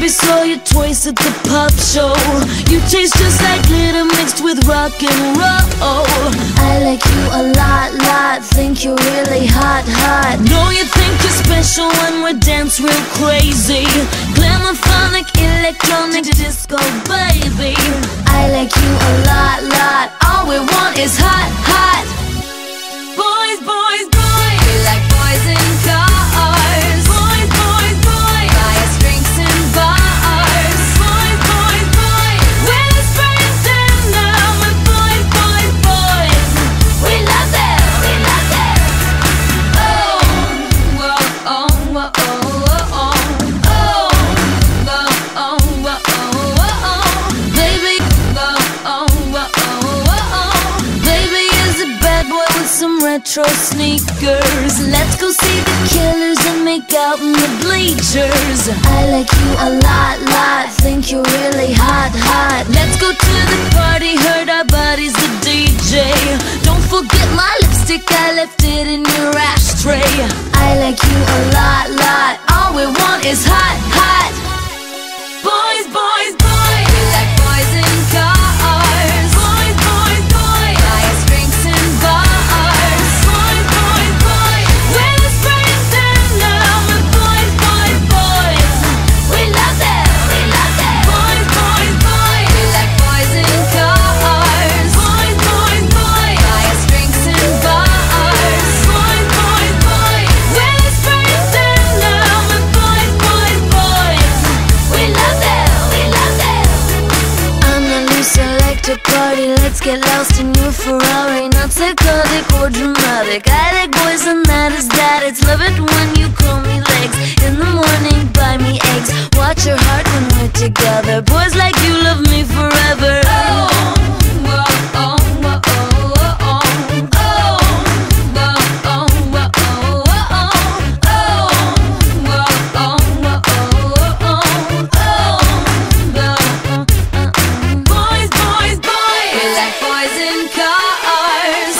Baby, saw you twice at the pop show. You taste just like glitter mixed with rock and roll. I like you a lot, think you're really hot. Know you think you're special when we dance real crazy. Glamophonic, electronic, disco, baby. I like you a lot, all we want is hot. Boys, we like boys in cars. Boys, buy us drinks in bars. Boys, we're the friends and now we're boys. We love them. Oh, baby. Baby is a bad boy with some retro sneakers. Let's go see the Killers and make out in the bleachers. I like you a lot, think you're really hot. Let's go to the party, hurt our bodies, the DJ. Don't forget my lipstick, I left it in your ashtray. I like you a lot, all we want is hot. Boys, we like boys in cars. Boys, buy us drinks in bars. Boys, we're the friends and now we're boys. We love them. Boys, we like boys in cars. Boys, buy us drinks in bars. Boys, we're the friends and now we're boys. We love them. I'm the new selector, party, let's get lost in your Ferrari. Not psychotic or dramatic, I like boys and that. It's love it when you call me legs. In the morning, buy me eggs. Watch your heart when we're together. Boys like you love me forever. Boys, we like boys in cars.